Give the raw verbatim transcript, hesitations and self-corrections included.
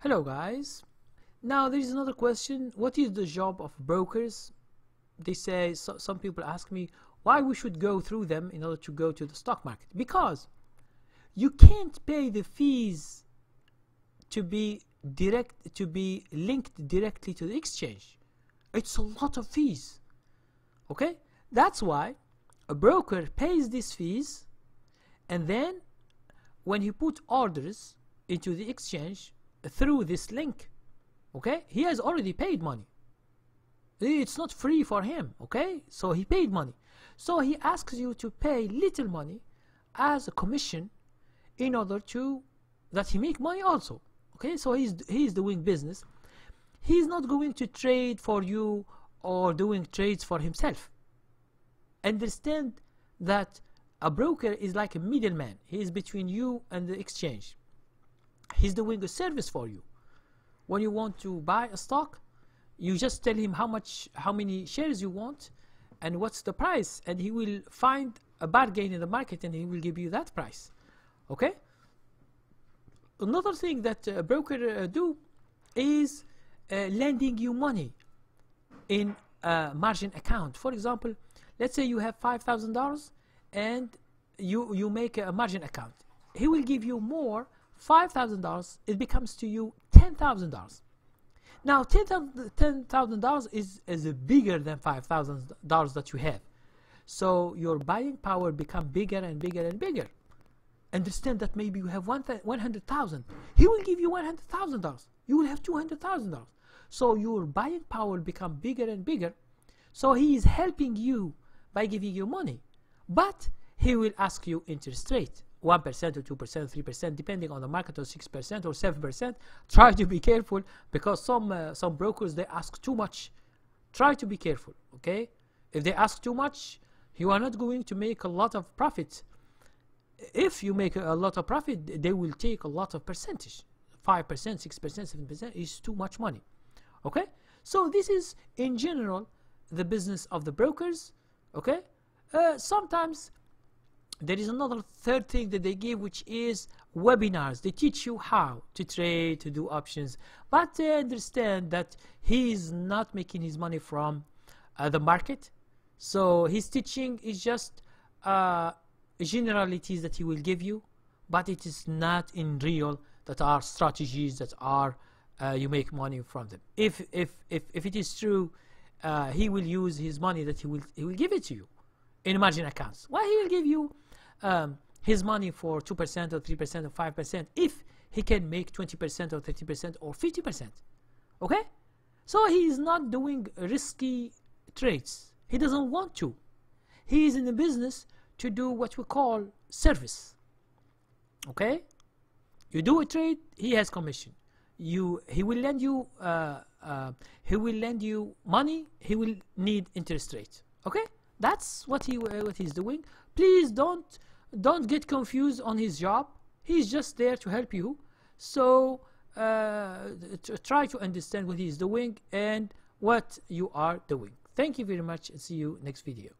Hello guys. Now there is another question. What is the job of brokers? They say, so some people ask me why we should go through them in order to go to the stock market. Because you can't pay the fees to be direct to be linked directly to the exchange. It's a lot of fees. Okay? That's why a broker pays these fees, and then when he put orders into the exchange through this link, okay, he has already paid money. It's not free for him, okay? So he paid money. So he asks you to pay little money as a commission in order to that he make money also, okay? So he's he's doing business. He's not going to trade for you or doing trades for himself. Understand that a broker is like a middleman. He is between you and the exchange. He's doing a service for you. When you want to buy a stock, you just tell him how much, how many shares you want, and what's the price, and he will find a bargain in the market, and he will give you that price. Okay. Another thing that a broker uh, do is uh, lending you money in a margin account. For example, let's say you have five thousand dollars, and you you make a margin account. He will give you more. five thousand dollars, it becomes to you ten thousand dollars. Now ten thousand dollars is, is bigger than five thousand dollars that you have. So your buying power become bigger and bigger and bigger. Understand that maybe you have one hundred thousand dollars. He will give you one hundred thousand dollars. You will have two hundred thousand dollars. So your buying power become bigger and bigger. So he is helping you by giving you money. But he will ask you interest rate. one percent or two percent, three percent, depending on the market, or six percent or seven percent. Try to be careful, because some uh, some brokers, they ask too much. Try to be careful, okay? If they ask too much, you are not going to make a lot of profit. If you make a, a lot of profit, they will take a lot of percentage. five percent, six percent, seven percent is too much money, okay? So this is, in general, the business of the brokers, okay? Uh, sometimes there is another third thing that they give, which is webinars. They teach you how to trade, to do options, but they understand that he is not making his money from uh, the market. So his teaching is just uh, generalities that he will give you, but it is not in real that are strategies that are uh, you make money from them. If if if, if it is true, uh, he will use his money that he will he will give it to you in margin accounts. Why he will give you Um, his money for two percent or three percent or five percent if he can make twenty percent or thirty percent or fifty percent. Okay? So he is not doing risky trades. He doesn't want to. He is in the business to do what we call service. Okay? You do a trade, he has commission. You, he will lend you, uh, uh, he will lend you money. He will need interest rate. Okay? That's what he uh, what he's doing. Please don't don't get confused on his job. He's just there to help you. So uh, try to understand what he's doing and what you are doing. Thank you very much, and see you next video.